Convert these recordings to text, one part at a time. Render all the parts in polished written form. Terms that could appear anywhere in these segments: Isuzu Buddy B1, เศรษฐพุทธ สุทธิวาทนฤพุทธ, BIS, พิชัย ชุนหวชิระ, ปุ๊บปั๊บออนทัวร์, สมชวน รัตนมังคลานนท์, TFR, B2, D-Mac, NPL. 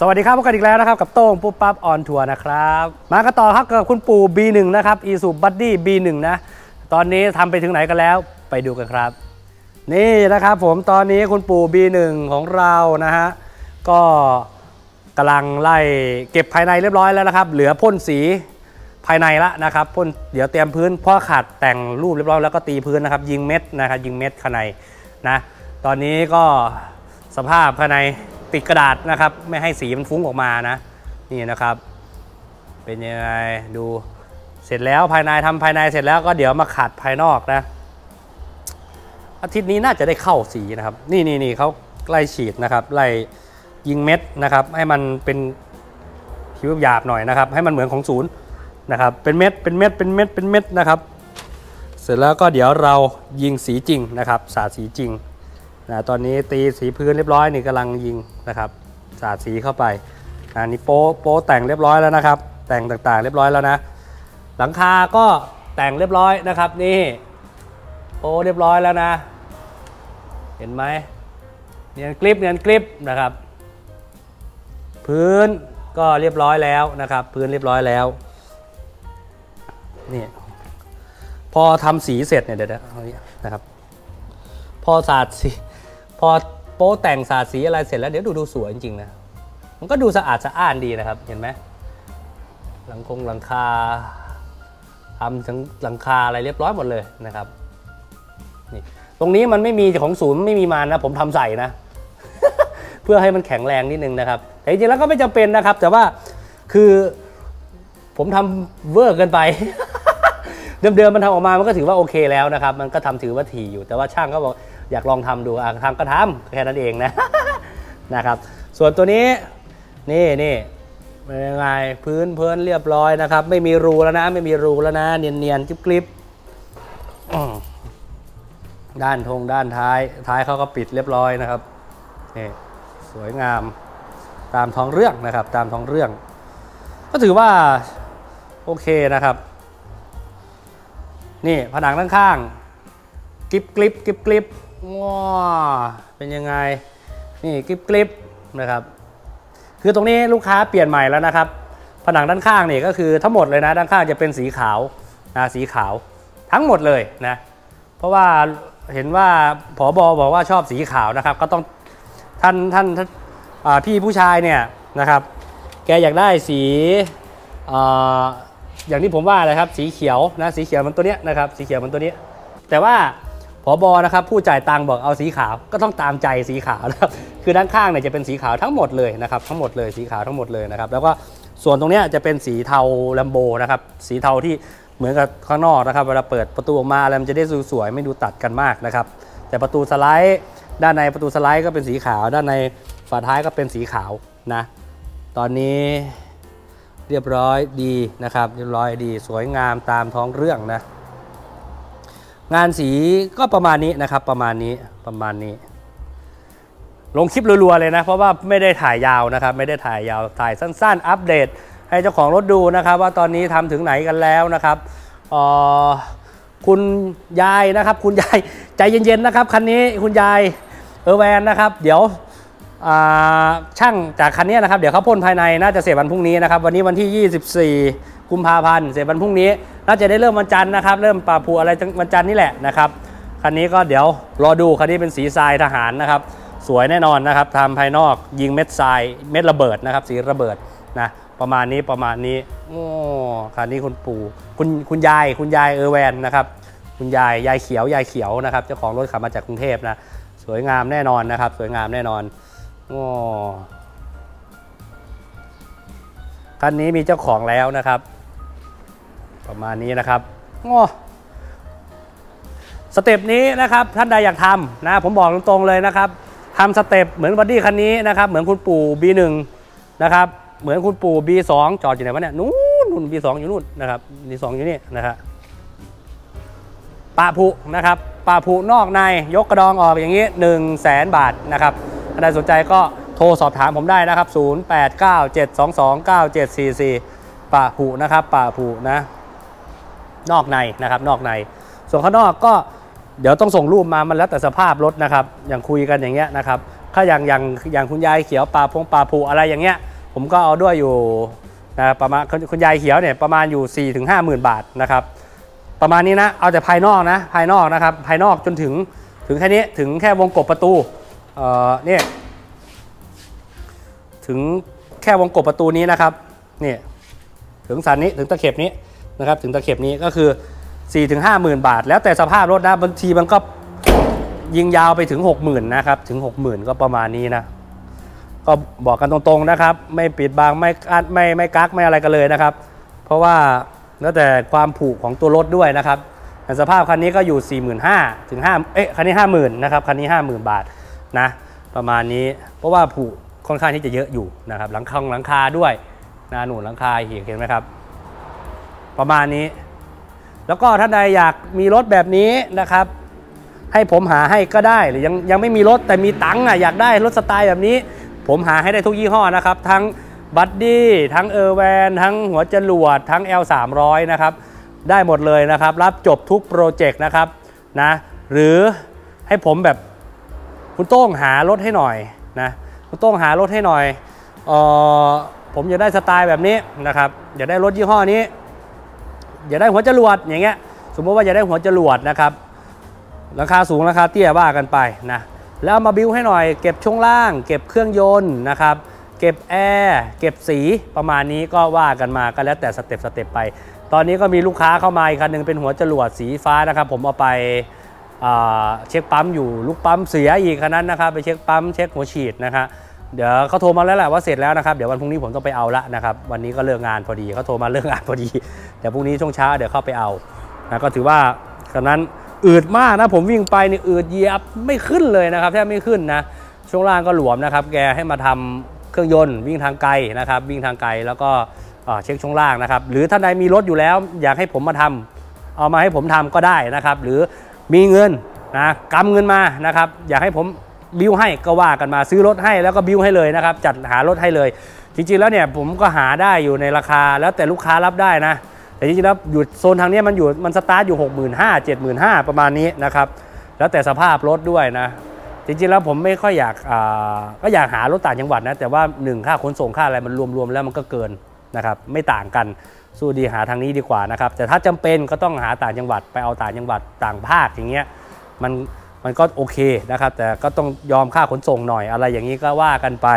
สวัสดีครับพบกันอีกแล้วนะครับกับโต้งปุ๊บปั๊บออนทัวร์นะครับมากันต่อครับกับคุณปู่ B1 นะครับ Isuzu Buddy B1 นะตอนนี้ทำไปถึงไหนกันแล้วไปดูกันครับนี่นะครับผมตอนนี้คุณปู่ B1 ของเรานะฮะก็กำลังไล่เก็บภายในเรียบร้อยแล้วนะครับเหลือพ่นสีภายในละนะครับพ่นเดี๋ยวเตรียมพื้นพ่อขัดแต่งรูปเรียบร้อยแล้วก็ตีพื้นนะครับยิงเม็ดนะครับยิงเม็ดข้างในนะตอนนี้ก็สภาพภายในติดกระดาษนะครับไม่ให้สีมันฟุ้งออกมานะนี่นะครับเป็นยังไงดูเสร็จแล้วภายในทำภายในเสร็จแล้วก็เดี๋ยวมาขัดภายนอกนะอาทิตย์นี้น่าจะได้เข้าสีนะครับนี่เขาไล่ฉีดนะครับไล่ยิงเม็ดนะครับให้มันเป็นผิวหยาบหน่อยนะครับให้มันเหมือนของศูนย์นะครับเป็นเม็ดนะครับเสร็จแล้วก็เดี๋ยวเรายิงสีจริงนะครับสาดสีจริงนะตอนนี้ตีสีพื้นเรียบร้อยนี่กำลังยิงนะครับสาดสีเข้าไปนี่โป๊ะแต่งเรียบร้อยแล้วนะครับแต่งต่างๆเรียบร้อยแล้วนะหลังคาก็แต่งเรียบร้อยนะครับนี่โป๊ะเรียบร้อยแล้วนะเห็นไหมเนียนกริบนะครับพื้นก็เรียบร้อยแล้วนะครับพื้นเรียบร้อยแล้วนี่พอทำสีเสร็จเนี่ยเดี๋ยวนะครับพอโป๊แต่งสาดสีอะไรเสร็จแล้วเดี๋ยวดูสวยจริงๆนะมันก็ดูสะอาดสะอ้านดีนะครับเห็นไหมหลังคาทำทั้งหลังคาอะไรเรียบร้อยหมดเลยนะครับนี่ตรงนี้มันไม่มีของศูนย์ไม่มีมานะผมทำใส่นะ เพื่อให้มันแข็งแรงนิดนึงนะครับแต่จริงๆแล้วก็ไม่จำเป็นนะครับแต่ว่าคือผมทำเวอร์เกินไป เดิมมันทำออกมามันก็ถือว่าโอเคแล้วนะครับมันก็ทำถือว่าถี่อยู่แต่ว่าช่างก็บอกอยากลองทำดูทำก็ทำแค่นั้นเองนะ นะครับส่วนตัวนี้นี่เป็นยังไงพื้นเรียบร้อยนะครับไม่มีรูแล้วนะเนียนกริบๆด้านท้ายเขาก็ปิดเรียบร้อยนะครับนี่สวยงามตามท้องเรื่องนะครับตามท้องเรื่องก็ถือว่าโอเคนะครับนี่ผนังด้านข้างกริบว้าเป็นยังไงนี่กริบนะครับคือตรงนี้ลูกค้าเปลี่ยนใหม่แล้วนะครับผนังด้านข้างนี่ก็คือทั้งหมดเลยนะด้านข้างจะเป็นสีขาวนะสีขาวทั้งหมดเลยนะเพราะว่าเห็นว่าผบ.บอกว่าชอบสีขาวนะครับก็ต้องท่านพี่ผู้ชายเนี่ยนะครับแกอยากได้สีอย่างที่ผมว่าเลยครับสีเขียวนะสีเขียวมันตัวเนี้ยนะครับสีเขียวมันตัวนี้แต่ว่าผบ.นะครับผู้จ่ายตังค์บอกเอาสีขาวก็ต้องตามใจสีขาวนะครับคือด้านข้างเนี่ยจะเป็นสีขาวทั้งหมดเลยนะครับทั้งหมดเลยสีขาวทั้งหมดเลยนะครับแล้วก็ส่วนตรงเนี้ยจะเป็นสีเทาแลมโบนะครับสีเทาที่เหมือนกับข้างนอกนะครับเวลาเปิดประตูออกมาแล้วมันจะได้สวยๆไม่ดูตัดกันมากนะครับแต่ประตูสไลด์ด้านในประตูสไลด์ก็เป็นสีขาวด้านในฝาท้ายก็เป็นสีขาวนะตอนนี้เรียบร้อยดีนะครับเรียบร้อยดีสวยงามตามท้องเรื่องนะงานสีก็ประมาณนี้นะครับประมาณนี้ลงคลิปรัวๆเลยนะเพราะว่าไม่ได้ถ่ายยาวนะครับไม่ได้ถ่ายยาวถ่ายสั้นๆอัปเดตให้เจ้าของรถดูนะครับว่าตอนนี้ทำถึงไหนกันแล้วนะครับคุณยายนะครับคุณยายใจเย็นๆนะครับคันนี้คุณยายแวนนะครับเดี๋ยวช่างจากคันนี้นะครับเดี๋ยวเขาพ่นภายในน่าจะเสร็จวันพรุ่งนี้นะครับวันนี้วันที่24กุมภาพันธ์เสร็จวันพรุ่งนี้น่าจะได้เริ่มวันจันทร์นะครับเริ่มปะผัวอะไรวันจันทร์นี่แหละนะครับคันนี้ก็เดี๋ยวรอดูคันนี้เป็นสีทรายทหารนะครับสวยแน่นอนนะครับทำภายนอกยิงเม็ดทรายเม็ดระเบิดนะครับสีระเบิดนะประมาณนี้โอ้คันนี้คุณปู่คุณยายแวนนะครับคุณยายเขียวนะครับเจ้าของรถขับมาจากกรุงเทพนะสวยงามแน่นอนนะครับสวยงามแน่นอนคันนี้มีเจ้าของแล้วนะครับประมาณนี้นะครับสเต็ปนี้นะครับท่านใดอยากทำนะผมบอกตรงๆเลยนะครับทำสเต็ปเหมือนบอดี้คันนี้นะครับเหมือนคุณปู่ B1 นะครับเหมือนคุณปู่ B2 จอดอยู่ไหนวะเนี่ยนู่น B2 อยู่นู่นนะครับ B2 อยู่นี่นะครับปะผุนะครับปะผุนอกในยกกระดองออกอย่างนี้100,000 บาทนะครับใครสนใจก็โทรสอบถามผมได้นะครับ0897229744ป่าผูนะครับป่าผูนะนอกในนะครับนอกในส่วนข้างนอกก็เดี๋ยวต้องส่งรูปมามันแล้วแต่สภาพรถนะครับอย่างคุยกันอย่างเงี้ยนะครับถ้าอย่างคุณยายเขียวป่าผงป่าผูอะไรอย่างเงี้ย ผมก็เอาด้วยอยู่นะประมาณคุณยายเขียวเนี่ยประมาณอยู่ 4-50,000 บาทนะครับประมาณนี้นะเอาแต่ภายนอกนะภายนอกนะครับภายนอกจนถึงแค่นี้ถึงแค่วงกบประตูเนี่ยถึงแค่วงกบประตูนี้นะครับนี่ถึงสันนี้ถึงตะเข็บนี้นะครับถึงตะเข็บนี้ก็คือ 4-50,000 บาทแล้วแต่สภาพรถนะบางทีมันก็ยิงยาวไปถึง 60,000 นะครับถึง 60,000 ก็ประมาณนี้นะก็บอกกันตรงๆนะครับไม่ปิดบังไม่กักไม่อะไรกันเลยนะครับเพราะว่าแล้วแต่ความผุของตัวรถด้วยนะครับสภาพคันนี้ก็อยู่ 45,000 ถึง 5 คันนี้ 50,000 นะครับคันนี้ 50,000 บาทนะประมาณนี้เพราะว่าผุค่อนข้างที่จะเยอะอยู่นะครับหลังคาด้วยนาหนุนหลังคาเห็นไหมครับประมาณนี้แล้วก็ท่านใดอยากมีรถแบบนี้นะครับให้ผมหาให้ก็ได้หรือยังไม่มีรถแต่มีตังค์อยากได้รถสไตล์แบบนี้ผมหาให้ได้ทุกยี่ห้อนะครับทั้งบัดดี้ทั้งเออร์แวนทั้งหัวจรวดทั้ง L300 นะครับได้หมดเลยนะครับรับจบทุกโปรเจกต์นะครับนะหรือให้ผมแบบคุณโต้งหารถให้หน่อยนะคุณโต้งหารถให้หน่อยผมอยากได้สไตล์แบบนี้นะครับอยากได้รถยี่ห้อนี้อยากได้หัวจรวดอย่างเงี้ยสมมติว่าอยากได้หัวจรวดนะครับราคาสูงราคาเตี้ยว่ากันไปนะแล้วมาบิ้วให้หน่อยเก็บช่วงล่างเก็บเครื่องยนต์นะครับเก็บแอร์เก็บสีประมาณนี้ก็ว่ากันมาก็แล้วแต่สเต็ปไปตอนนี้ก็มีลูกค้าเข้ามาอีกคันหนึ่งเป็นหัวจรวดสีฟ้านะครับผมเอาไปเช็คปั๊มอยู่ลูกปั๊มเสียอีกคันนั้นนะครับไปเช็คปั๊มเช็คหัวฉีดนะครับเดี๋ยวเขาโทรมาแล้วแหละว่าเสร็จแล้วนะครับเดี๋ยววันพรุ่งนี้ผมต้องไปเอาละนะครับวันนี้ก็เลิกงานพอดีเขาโทรมาเลิกงานพอดีเดี๋ยวพรุ่งนี้ช่วงเช้าเดี๋ยวเข้าไปเอานะก็ถือว่าคันนั้นอืดมากนะผมวิ่งไปนี่อืดเหยียบไม่ขึ้นเลยนะครับแทบไม่ขึ้นนะช่วงล่างก็หลวมนะครับแกให้มาทำเครื่องยนต์วิ่งทางไกลนะครับวิ่งทางไกลแล้วก็เช็คช่วงล่างนะครับหรือท่านใดมีรถอยู่แล้วอยากให้ผมมาทำเอามาให้ผมทำก็ได้นะครับหรือมีเงินนะกำเงินมานะครับอยากให้ผมบิ้วให้ก็ว่ากันมาซื้อรถให้แล้วก็บิ้วให้เลยนะครับจัดหารถให้เลยจริงๆแล้วเนี่ยผมก็หาได้อยู่ในราคาแล้วแต่ลูกค้ารับได้นะแต่จริงๆแล้วอยู่โซนทางนี้มันสตาร์ทอยู่ 65,000 75,000 ประมาณนี้นะครับแล้วแต่สภาพรถด้วยนะจริงๆแล้วผมไม่ค่อยอยากก็อยากหารถต่างจังหวัดนะแต่ว่า1ค่าขนส่งค่าอะไรมันรวมๆแล้วมันก็เกินนะครับไม่ต่างกันสู้ดีหาทางนี้ดีกว่านะครับแต่ถ้าจำเป็นก็ต้องหาต่างจังหวัดไปเอาต่างจังหวัดต่างภาคอย่างเงี้ยมันก็โอเคนะครับแต่ก็ต้องยอมค่าขนส่งหน่อยอะไรอย่างนี้ก็ว่ากันไป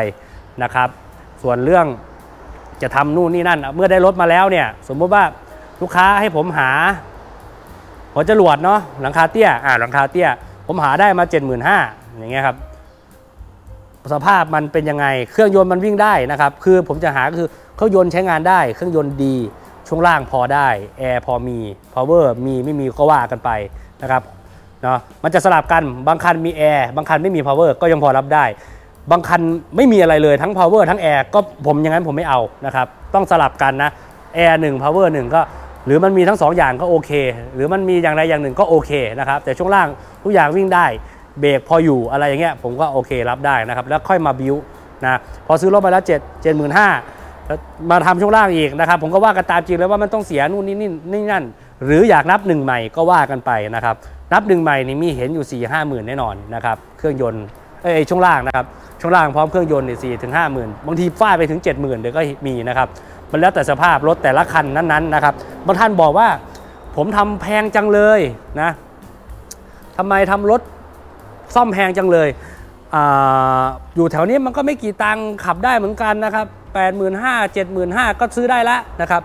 นะครับส่วนเรื่องจะทำนู่นนี่นั่นเมื่อได้รถมาแล้วเนี่ยสมมุติว่าลูกค้าให้ผมหาหัวจรวดเนาะหลังคาเตี้ยหลังคาเตี้ยผมหาได้มา 75,000 อย่างเงี้ยครับสภาพมันเป็นยังไงเครื่องยนต์มันวิ่งได้นะครับคือผมจะหาก็คือเครื่องยนต์ใช้งานได้เครื่องยนต์ดีช่วงล่างพอได้แอร์พอมีพาวเวอร์มีไม่มีก็ว่ากันไปนะครับเนาะมันจะสลับกันบางคันมีแอร์บางคันไม่มีพาวเวอร์ก็ยังพอรับได้บางคันไม่มีอะไรเลยทั้งพาวเวอร์ทั้งแอร์ก็ผมอย่างนั้นผมไม่เอานะครับต้องสลับกันนะแอร์หนึ่งพาวเวอร์หนึ่งก็หรือมันมีทั้ง2อย่างก็โอเคหรือมันมีอย่างใดอย่างหนึ่งก็โอเคนะครับแต่ช่วงล่างทุกอย่างวิ่งได้เบรกพออยู่อะไรอย่างเงี้ยผมก็โอเครับได้นะครับแล้วค่อยมาบิ้วนะพอซื้อรถมาแล้ว75,000มาทำช่วงล่างอีกนะครับผมก็ว่ากันตามจริงแล้วว่ามันต้องเสียนู่นนี่นั่นหรืออยากนับ1ใหม่ก็ว่ากันไปนะครับนับ1ใหม่นี่มีเห็นอยู่ 4-50,000 แน่นอนนะครับเครื่องยนต์ช่วงล่างนะครับช่วงล่างพร้อมเครื่องยนต์เนี่ย 4-50,000 บางทีฟาดไปถึง 70,000 เดี๋ยวก็มีนะครับมันแล้วแต่สภาพรถแต่ละคันนั้นๆนะครับบางท่านบอกว่าผมทำแพงจังเลยนะทำไมทำรถซ่อมแพงจังเลยอยู่แถวนี้มันก็ไม่กี่ตังค์ขับได้เหมือนกันนะครับ 85,000 75,000 ก็ซื้อได้ละนะครับ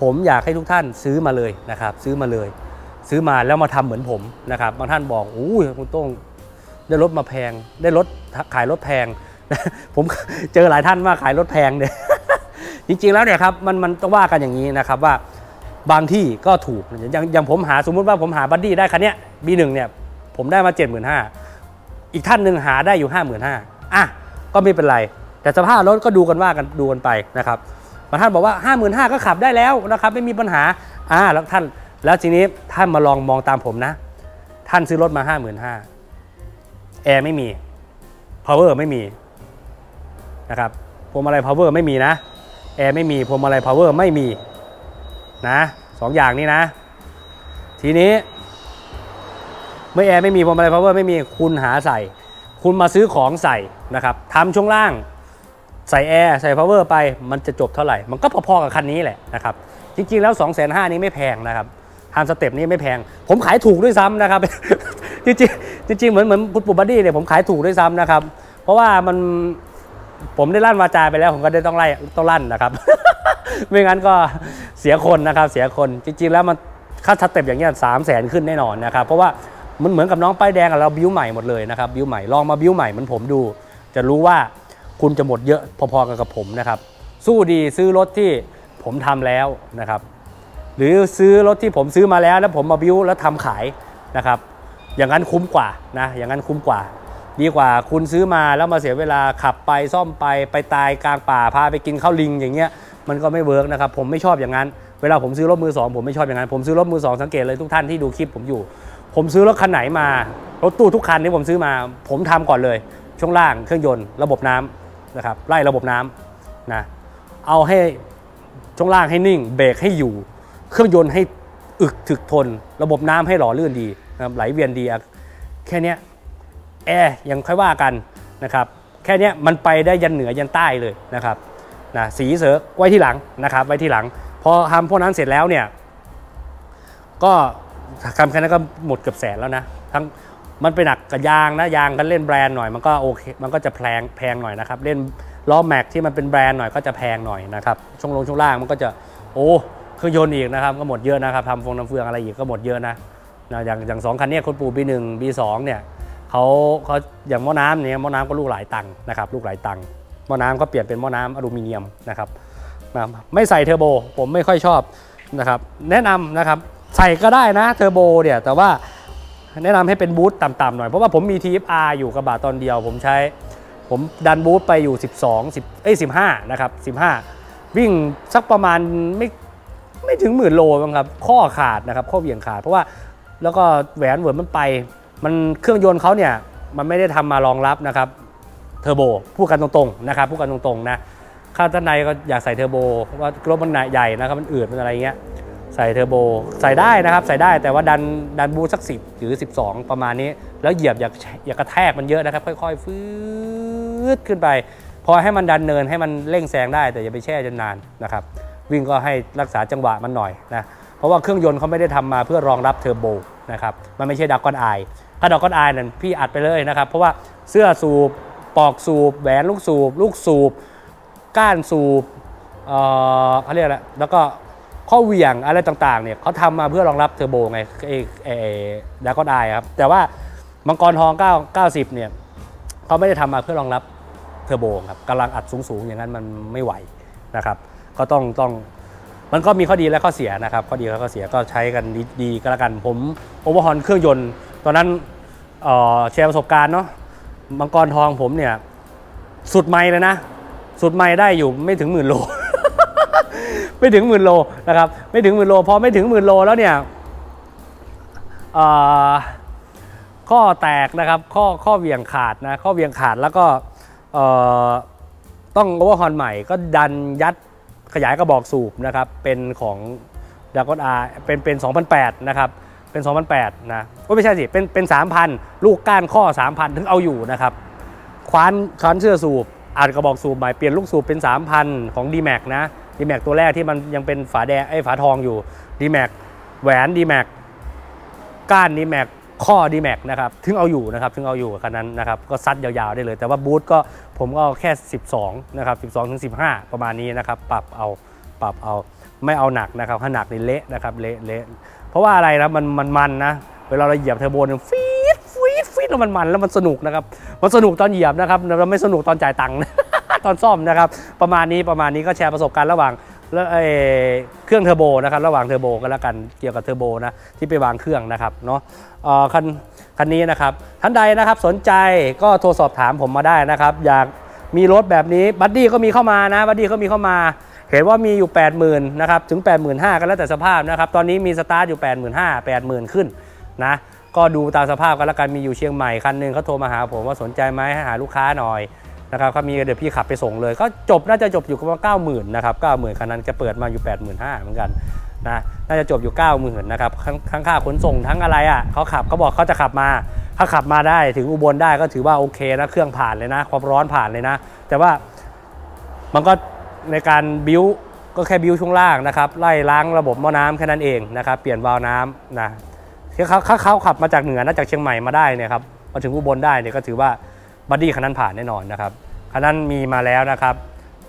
ผมอยากให้ทุกท่านซื้อมาเลยนะครับซื้อมาเลยซื้อมาแล้วมาทำเหมือนผมนะครับบางท่านบอกอู้ยคุณโต้งได้รถมาแพงได้รถขายรถแพงผมเจอหลายท่านว่าขายรถแพงเนี่ยจริงๆแล้วเนี่ยครับมันต้องว่ากันอย่างนี้นะครับว่าบางที่ก็ถูกอย่างผมหาสมมุติว่าผมหาบัดดี้ได้คันเนี้ย B1 เนี่ยผมได้มา 75,000 อีกท่านหนึ่งหาได้อยู่ 55,000 อ่ะก็ไม่เป็นไรแต่สภาพรถก็ดูกันว่ากันดูกันไปนะครับบางท่านบอกว่า 55,000 ก็ขับได้แล้วนะครับไม่มีปัญหาแล้วท่านแล้วทีนี้ท่านมาลองมองตามผมนะท่านซื้อรถมา 55,000 แอร์ไม่มี power ไม่มีนะครับพวงมาลัย power ไม่มีนะแอร์ไม่มีพวงมาลัย power ไม่มีนะ2อย่างนี้นะทีนี้เมื่อแอร์ไม่มีพวงมาลัย power ไม่มีคุณหาใส่คุณมาซื้อของใส่นะครับทำช่วงล่าง ใส่แอร์ใส่ power ไปมันจะจบเท่าไหร่มันก็พอๆกับคันนี้แหละนะครับจริงๆแล้ว 250,000 นี้ไม่แพงนะครับทำสเต็ปนี้ไม่แพงผมขายถูกด้วยซ้ำนะครับ จริงๆเหมือนปุ๊บบัดดี้เนี่ยผมขายถูกด้วยซ้ำนะครับเพราะว่ามันผมได้ลั่นวาจาไปแล้วผมก็ได้ต้องลั่นนะครับ ไม่งั้นก็เสียคนนะครับเสียคนจริงๆแล้วมันค่าสเต็ปอย่างเงี้ย 300,000 ขึ้นแน่นอนนะครับเพราะว่ามันเหมือนกับน้องป้ายแดงเราบิ้วใหม่หมดเลยนะครับบิ้วใหม่ลองมาบิ้วใหม่เหมือนผมดูจะรู้ว่าคุณจะหมดเยอะพอๆกับผมนะครับสู้ดีซื้อรถที่ผมทำแล้วนะครับหรือซื้อรถที่ผมซื้อมาแล้วแล้วผมมาบิ้วแล้วทำขายนะครับอย่างนั้นคุ้มกว่านะอย่างนั้นคุ้มกว่าดีกว่าคุณซื้อมาแล้วมาเสียเวลาขับไปซ่อมไปตายกลางป่าพาไปกินข้าวลิงอย่างเงี้ยมันก็ไม่เวิร์กนะครับผมไม่ชอบอย่างนั้นเวลาผมซื้อรถมือสองผมไม่ชอบอย่างนั้นผมซื้อรถมือสองสังเกตเลยทุกท่านที่ดูคลิปผมอยู่ผมซื้อรถคันไหนมารถตู้ทุกคันที่ผมซื้อมาผมทำก่อนเลยช่วงล่างเครื่องยนต์ระบบน้ำนะครับไล่ระบบน้ำนะเอาให้ช่วงล่างให้นิ่งเบรกให้อยู่เครื่องยนต์ให้อึกถึกทนระบบน้ำให้หล่อลื่นดีนะครับไหลเวียนดีแค่นี้แอร์ยังค่อยว่ากันนะครับแค่นี้มันไปได้ยันเหนือยันใต้เลยนะครับนะสีเสือไว้ที่หลังนะครับไว้ที่หลังพอทำพวกนั้นเสร็จแล้วเนี่ยก็ทำแค่นั้นก็หมดเกือบ100,000แล้วนะทั้งมันไปหนักกับยางนะยางก็เล่นแบรนด์หน่อยมันก็โอเคมันก็จะแพงหน่อยนะครับเล่นล้อแม็กที่มันเป็นแบรนด์หน่อยก็จะแพงหน่อยนะครับช่วงล่างมันก็จะโอ้เครื่องยนต์อีกนะครับก็หมดเยอะนะครับทำฟงน้ำเฟืองอะไรอีกก็หมดเยอะนะอย่าง2คันนี้คนปู่B1B2เนี่ยเขาอย่างหม้อน้ำเนี่ยหม้อน้ำก็ลูกหลายตังค์นะครับลูกหลายตังค์หม้อน้ำก็เปลี่ยนเป็นหม้อน้ำอลูมิเนียมนะครับไม่ใส่เทอร์โบผมไม่ค่อยชอบนะครับแนะนำนะครับใส่ก็ได้นะเทอร์โบเนี่ยแต่ว่าแนะนำให้เป็นบูทต่ำๆหน่อยเพราะว่าผมมี TFR อยู่กระบะตอนเดียวผมดันบูทไปอยู่15นะครับ15วิ่งสักประมาณไม่ถึง10,000โลครับข้อขาดนะครับข้อเบี่ยงขาดเพราะว่าแล้วก็แหวนเหวินมันไปมันเครื่องยนต์เขาเนี่ยมันไม่ได้ทำมารองรับนะครับเทอร์โบพูดกันตรงๆนะครับพูดกันตรงๆนะข้างด้านในก็อยากใส่เทอร์โบว่ารถมันใหญ่นะครับมันอืดมันอะไรเงี้ยใส่เทอร์โบใส่ได้นะครับใส่ได้แต่ว่าดันบูสัก10หรือ12ประมาณนี้แล้วเหยียบอย่ากระแทกมันเยอะนะครับค่อยๆฟื้นขึ้นไปพอให้มันดันเนินให้มันเร่งแซงได้แต่อย่าไปแช่จนนานนะครับวิ่งก็ให้รักษาจังหวะมันหน่อยนะเพราะว่าเครื่องยนต์เขาไม่ได้ทำมาเพื่อรองรับเทอร์โบนะครับมันไม่ใช่ดักก้อนอายถ้าดอกก้อนอายนั่นพี่อัดไปเลยนะครับเพราะว่าเสื้อสูบปอกสูบแหวนลูกสูบก้านสูบเขาเรียกอะไรแล้วก็ข้อเหวี่ยงอะไรต่างๆเนี่ยเขาทำมาเพื่อรองรับเทอร์โบไงดอกก้อนอายครับแต่ว่ามังกรทอง990เนี่ยเขาไม่ได้ทำมาเพื่อรองรับเทอร์โบครับกำลังอัดสูงๆอย่างนั้นมันไม่ไหวนะครับก็ต้องมันก็มีข้อดีและข้อเสียนะครับข้อดีและข้อเสียก็ใช้กันดีก็แล้วกันผมโอเวอร์ฮอลเครื่องยนต์ตอนนั้นแชร์ประสบการณ์เนาะมังกรทองผมเนี่ยสุดไมล์เลยนะสุดไมล์ได้อยู่ไม่ถึง10,000โล ไม่ถึง10,000โลนะครับไม่ถึง10,000โลพอไม่ถึง10,000โลแล้วเนี่ยข้อแตกนะครับข้อเวียงขาดนะข้อเวียงขาดแล้วก็ต้องโอเวอร์ฮอลใหม่ก็ดันยัดขยายกระบอกสูบนะครับเป็นของดากอนอาเป็น2008นะครับเป็น2008นะไม่ใช่สิเป็น 3,000 ลูกก้านข้อ 3,000 ถึงเอาอยู่นะครับคว้านเสื้อสูบอัดกระบอกสูบใหม่เปลี่ยนลูกสูบเป็น 3,000 ของ D-Mac นะ D-Mac ตัวแรกที่มันยังเป็นฝาแดงฝาทองอยู่ D-Mac แหวน D-Mac ก้าน D-Mac ข้อ D-Mac นะครับถึงเอาอยู่นะครับถึงเอาอยู่คันนั้นนะครับก็ซัดยาวๆได้เลยแต่ว่าบูทก็ผมก็แค่12นะครับ12ถึง15ประมาณนี้นะครับปรับเอาไม่เอาหนักนะครับถ้าหนักนี่เละนะครับเละเพราะว่าอะไรนะมันนะเวลาเราเหยียบเทอร์โบเนี่ยฟีดแล้วมันแล้วมันสนุกนะครับมันสนุกตอนเหยียบนะครับเราไม่สนุกตอนจ่ายตังค์ ตอนซ่อมนะครับประมาณนี้ก็แชร์ประสบการณ์ระหว่างเครื่องเทอร์โบนะครับระหว่างเทอร์โบกันแล้วกันเกี่ยวกับเทอร์โบนะที่ไปวางเครื่องนะครับเนาะคันนี้นะครับท่านใดนะครับสนใจก็โทรสอบถามผมมาได้นะครับอยากมีรถแบบนี้บัดดี้ก็มีเข้ามานะบัดดี้ก็มีเข้ามาเห็นว่ามีอยู่ 80,000 นะครับถึง 85,000 กันแล้วแต่สภาพนะครับตอนนี้มีสตาร์ทอยู่ 85,000 80,000 ขึ้นนะก็ดูตามสภาพกันแล้วกันมีอยู่เชียงใหม่คันนึงเขาโทรมาหาผมว่าสนใจไหมให้หาลูกค้าหน่อยนะครับเขามีเดี๋ยวพี่ขับไปส่งเลยก็จบน่าจะจบอยู่ประมาณ 90,000 นะครับ 90,000 คันนั้นจะเปิดมาอยู่ 85,000 เหมือนกันนะน่าจะจบอยู่ 90,000 นะครับทั้งค่าขนส่งทั้งอะไรอ่ะเขาบอกเขาจะขับมาถ้าขับมาได้ถึงอุบลได้ก็ถือว่าโอเคนะเครื่องผ่านเลยนะความร้อนผ่านเลยนะแต่ว่า มันก็ในการบิ้วก็แค่บิ้วช่วงล่างนะครับไล่ล้างระบบหม้อน้ำแค่นั้นเองนะครับเปลี่ยนวาล์วน้ำนะเขาขับมาจากเหนือนะจากเชียงใหม่มาได้เนี่ยครับมาถึงอุบลได้เนี่ยก็ถือว่าบัดดี้คันนั้นผ่านแน่นอนนะครับคันนั้นมีมาแล้วนะครับ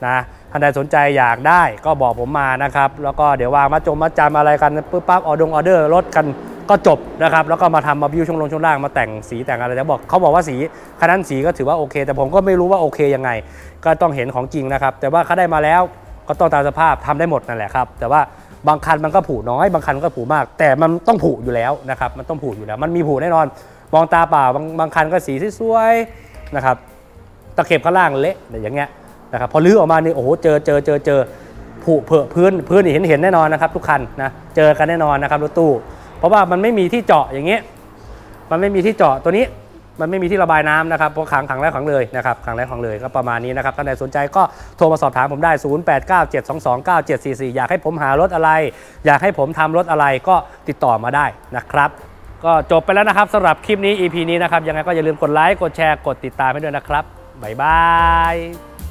นะท่านใดสนใจอยากได้ก็บอกผมมานะครับแล้วก็เดี๋ยววางมัดจำอะไรกันปุ๊บปั๊บออดงออเดอร์รถกันก็จบนะครับแล้วก็มาทำมาบิ้วช่วงลงช่วงล่างมาแต่งสีแต่งอะไรแล้วบอกเขาบอกว่าสีคันนั้นสีก็ถือว่าโอเคแต่ผมก็ไม่รู้ว่าโอเคยังไงก็ต้องเห็นของจริงนะครับแต่ว่าเขาได้มาแล้วก็ต้องตามสภาพทำได้หมดนั่นแหละครับแต่ว่าบางคันมันก็ผุน้อยบางคันก็ผุมากแต่มันต้องผุอยู่แล้วนะครับมันต้องผุอยู่แล้วมันมีผุแน่นอนมองตาเปล่าบางคันก็สีสวยๆนะครับตะเข็บข้างล่างเละอย่างเงี้ยนะครับพอลื้อออกมาเนี่ยโอ้โหเจอผุเผอะพื้นเห็นแน่นอนนะครับทุกคันนะเจอกันแน่นอนนะครับรถตู้เพราะว่ามันไม่มีที่เจาะอย่างเงี้ยมันไม่มีที่เจาะตัวนี้มันไม่มีที่ระบายน้ำนะครับเพราะขังแรกเลยนะครับขังแรกของเลยก็ประมาณนี้นะครับท่านใดสนใจก็โทรมาสอบถามผมได้0897229744อยากให้ผมหารถอะไรอยากให้ผมทำรถอะไรก็ติดต่อมาได้นะครับก็จบไปแล้วนะครับสำหรับคลิปนี้ EP นี้นะครับยังไงก็อย่าลืมกดไลค์กดแชร์กดติดตามให้ด้วยนะครับบ๊ายบาย